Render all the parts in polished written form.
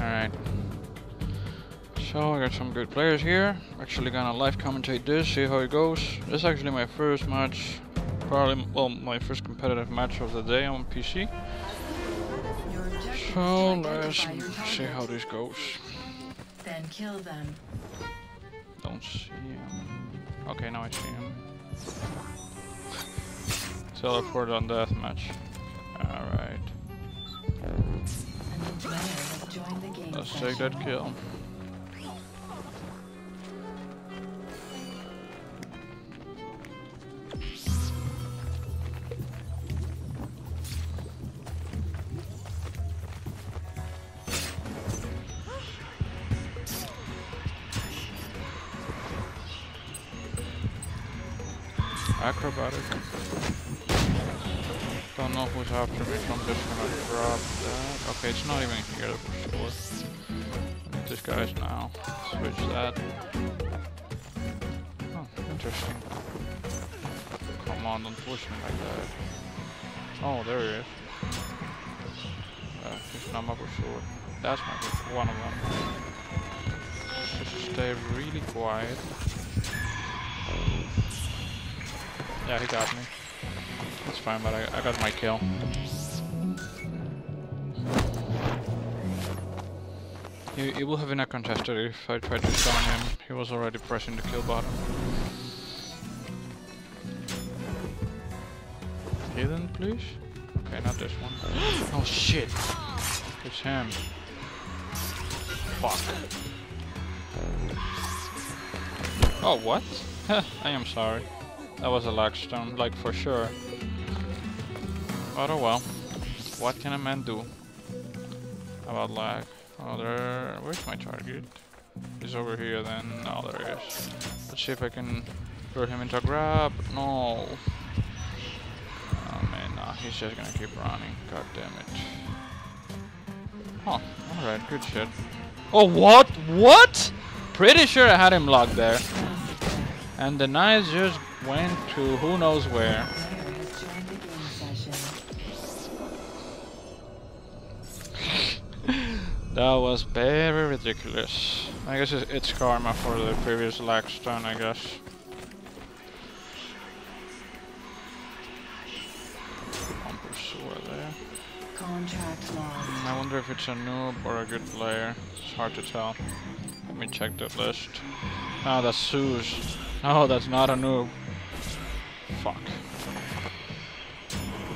Alright. So I got some good players here. Actually gonna live commentate this, see how it goes. This is actually my first match, probably, well, my first competitive match of the day on PC. So let's see how this goes. Then kill them. Don't see him. Okay, now I see him. Teleport on deathmatch. Alright. Let's take that kill. Acrobatic. Don't know who's after me, so I'm just gonna drop that. Okay, it's not even here for sure. This guy's now. Switch that. Oh, interesting. Come on, don't push me like that. Oh, there he is. He's not my pursuer. That's my pursuer. One of them. Just stay really quiet. Yeah, he got me. That's fine, but I got my kill. He will have been contested if I tried to stun him. He was already pressing the kill button. Hidden, please? Okay, not this one. Oh shit! It's him. Fuck. Oh, what? I am sorry. That was a lag stone, like for sure. But oh well. What can a man do about lag? Oh, there. Where's my target? He's over here then. Oh, there he is. Let's see if I can put him into a grab. No. Oh man, nah, he's just gonna keep running. God damn it. Oh, alright, good shit. Oh, what? What? Pretty sure I had him locked there. And the knight just went to who knows where. That was very ridiculous. I guess it's karma for the previous lag stone, I guess. One pursuer there. I wonder if it's a noob or a good player. It's hard to tell. Let me check that list. Oh, that's Suze. No, that's not a noob. Fuck.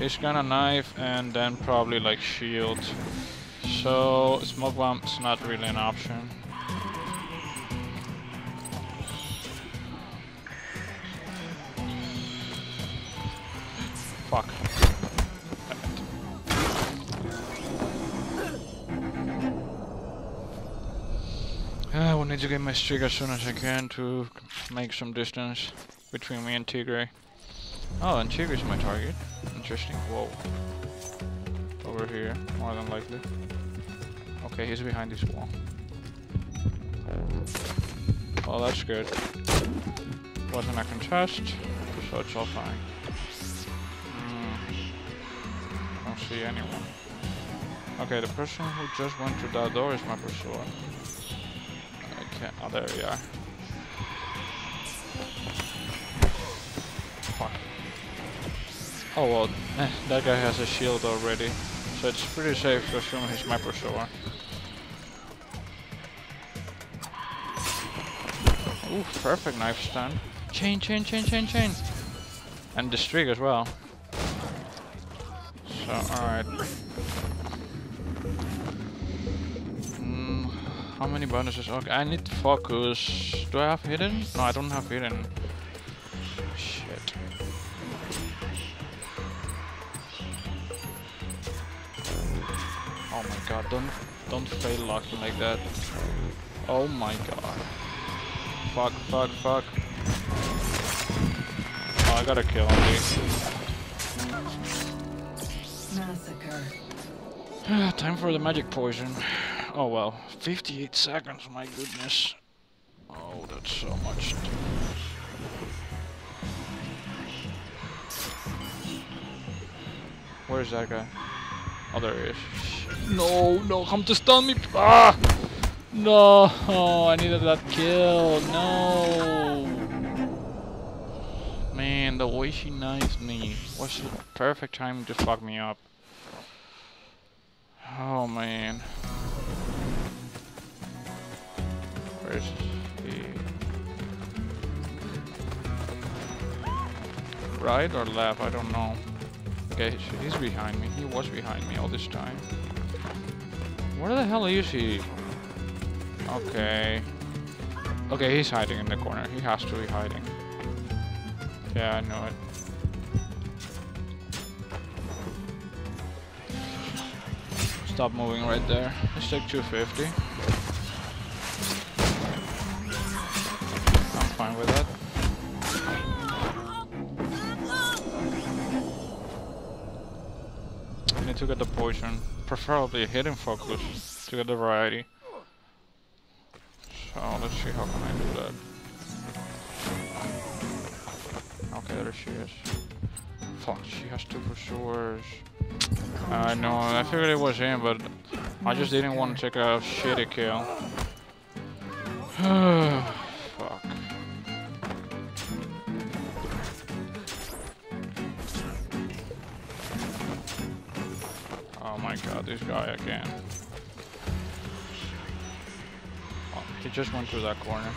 He's gonna knife and then probably like shield. So smoke bomb's not really an option. Fuck. I will need to get my streak as soon as I can to make some distance between me and Tigre. Oh, and Tigre's my target. Interesting. Whoa. Over here, more than likely. Okay, he's behind this wall. Well, that's good. Wasn't a contest, so it's all fine. Don't see anyone. Okay, the person who just went to that door is my pursuer. Oh, there we are. Fuck. Oh well, that guy has a shield already, so it's pretty safe to assume he's my pursuer. Ooh, perfect knife stun. Chain. And the streak as well. So, alright. How many bonuses? Okay, I need focus. Do I have hidden? No, I don't have hidden. Shit. Oh my god, don't fail locking like that. Oh my god. Fuck. Oh, I gotta kill him. Time for the magic poison. Oh well, 58 seconds, my goodness. Oh, that's so much. Where's that guy? other... No, come to stun me! Ah! No! Oh, I needed that kill, no! Man, the way she knifed me was the perfect time to fuck me up. Oh man. Where's the... right or left? I don't know. Okay, he's behind me. He was behind me all this time. Where the hell is he? Okay. Okay, he's hiding in the corner. He has to be hiding. Yeah, I know it. Stop moving right there. Let's take 250. I'm fine with that. I need to get the poison. Preferably a hidden focus to get the variety. So let's see how can I do that. Okay, there she is. Fuck, she has two pursuers. I know, I figured it was him, but I just didn't want to take a shitty kill. Fuck. Oh my god, this guy again. Oh, he just went through that corner.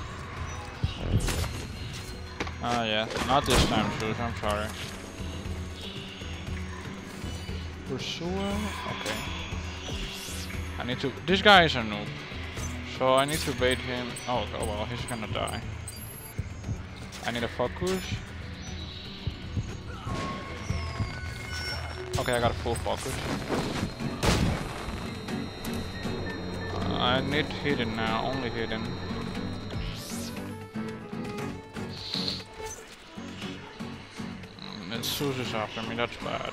Ah yeah, not this time, Suze, I'm sorry. Pursuer? Okay. I need to... this guy is a noob. So I need to bait him... oh, oh well, he's gonna die. I need a focus. Okay, I got a full focus. I need hidden now, only hidden. It's Suze's after me, that's bad.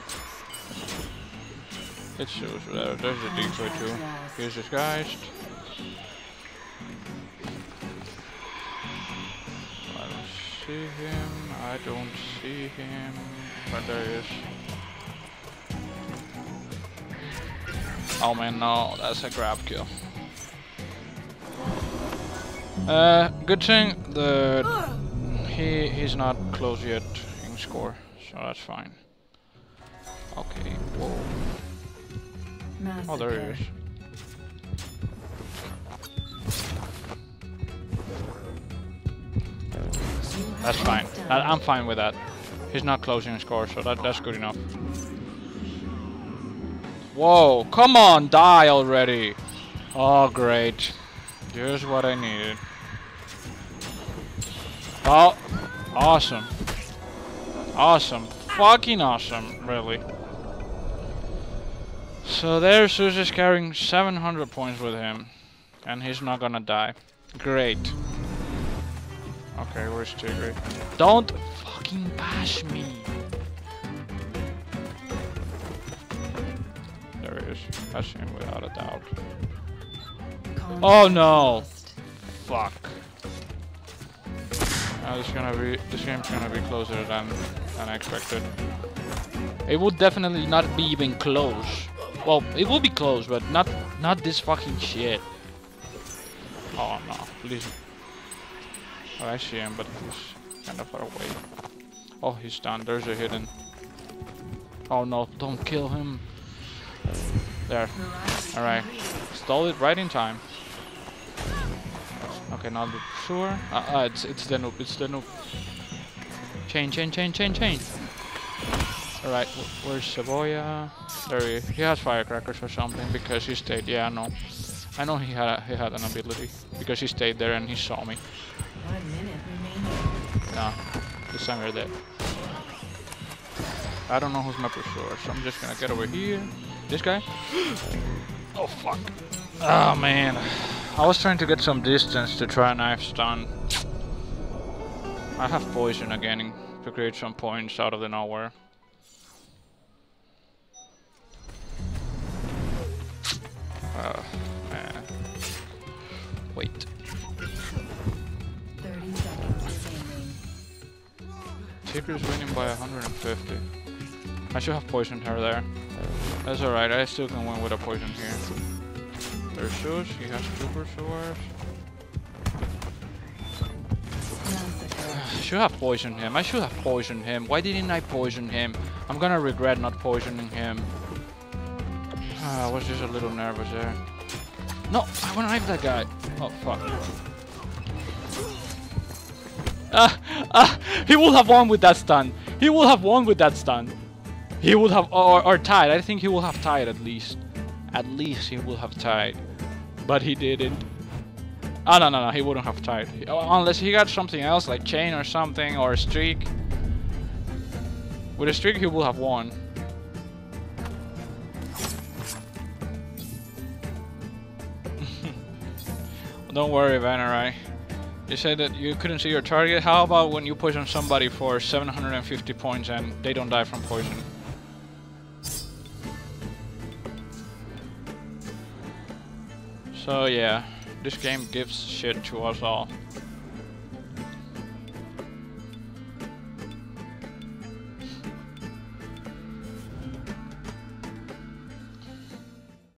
It's Suze, there's a decoy too. He's disguised. I don't see him, I don't see him. But there he is. Oh man, no, that's a grab kill. Good thing that he's not close yet in score, so that's fine. Okay, whoa. Oh, there he is. That's fine. I'm fine with that. He's not closing his score, so that's good enough. Whoa, come on, die already. Oh, great. Here's what I needed. Oh, awesome. Awesome. Fucking awesome, really. So there, Suze is carrying 700 points with him, and he's not gonna die. Great. Okay, where's Tigre? Don't fucking bash me! There he is. That's him without a doubt. Oh no! Fuck. Now this game's gonna be closer than I expected. It would definitely not be even close. Well, it will be close, but not this fucking shit. Oh no, please. Oh, I see him, but he's kind of far away. Oh, he's done. There's a hidden. Oh no, don't kill him. There. Alright. Stole it right in time. Okay, now the sewer. It's the noob, it's the noob. Chain. Alright, where's Savoya? There he has firecrackers or something because he stayed. Yeah, I know. I know he had an ability because he stayed there and he saw me. 1 minute remaining. Nah, this time you're dead. I don't know who's my pursuer, so I'm just gonna get over here. This guy? Oh fuck! Oh man, I was trying to get some distance to try a knife stun. I have poison again to create some points out of the nowhere. Man. Wait. 30 seconds remaining. Tigre's winning by 150. I should have poisoned her there. That's alright, I still can win with a poison here. There's Suze, he has super swords. I should have poisoned him, I should have poisoned him. Why didn't I poison him? I'm gonna regret not poisoning him. I was just a little nervous there. No, I wanna knife that guy. Oh, fuck. He will have won with that stun. He will have won with that stun. He would have, or tied. I think he will have tied at least. At least he will have tied. But he didn't. Oh, no, no, no, he wouldn't have tied. Unless he got something else, like chain or something, or a streak. With a streak, he will have won. Don't worry, Vanarai. You said that you couldn't see your target. How about when you poison somebody for 750 points and they don't die from poison? So yeah, this game gives shit to us all.